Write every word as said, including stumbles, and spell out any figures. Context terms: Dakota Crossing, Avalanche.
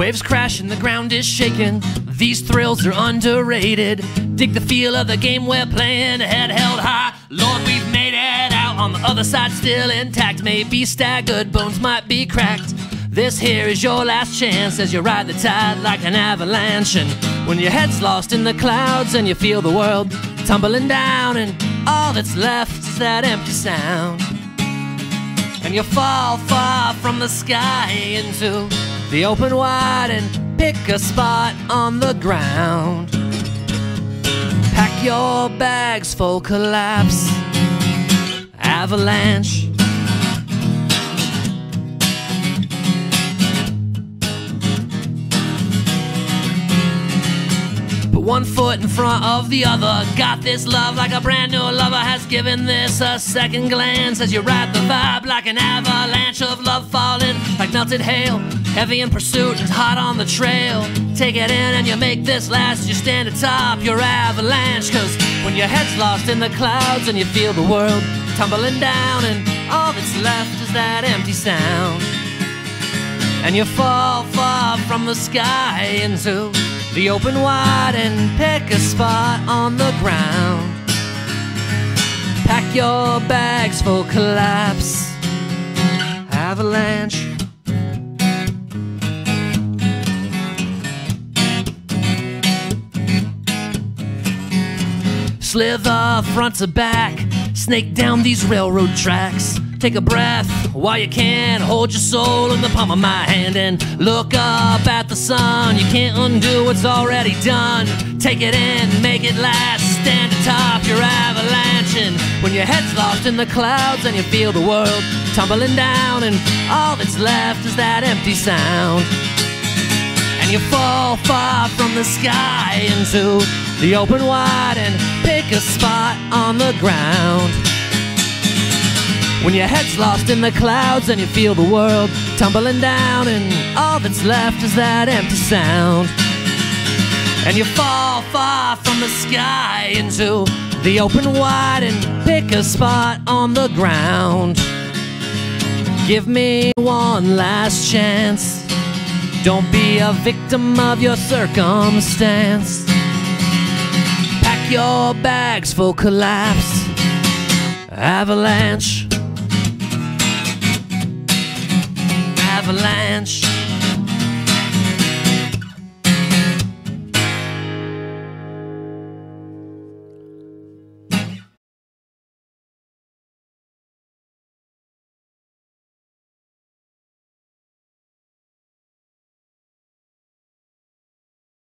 Waves crash and the ground is shaking. These thrills are underrated. Dig the feel of the game we're playing. Head held high, Lord, we've made it out. On the other side, still intact. Maybe staggered, bones might be cracked. This here is your last chance as you ride the tide like an avalanche. And when your head's lost in the clouds and you feel the world tumbling down, and all that's left is that empty sound, and you fall far from the sky into the open wide and pick a spot on the ground. Pack your bags for collapse, avalanche. Put one foot in front of the other. Got this love like a brand new lover has given this a second glance as you ride the vibe like an avalanche of love falling like melted hail. Heavy in pursuit and hot on the trail. Take it in and you make this last. You stand atop your avalanche. Cause when your head's lost in the clouds and you feel the world tumbling down, and all that's left is that empty sound, and you fall far from the sky into the open wide and pick a spot on the ground. Pack your bags for collapse, avalanche. Slither front to back, snake down these railroad tracks. Take a breath while you can, hold your soul in the palm of my hand, and look up at the sun. You can't undo what's already done. Take it in, make it last, stand atop your avalanche. And when your head's lost in the clouds and you feel the world tumbling down, and all that's left is that empty sound, and you fall far from the sky into the open wide and pick a spot on the ground. When your head's lost in the clouds and you feel the world tumbling down, and all that's left is that empty sound, and you fall far from the sky into the open wide and pick a spot on the ground. Give me one last chance. Don't be a victim of your circumstance. Your bags for collapse, avalanche.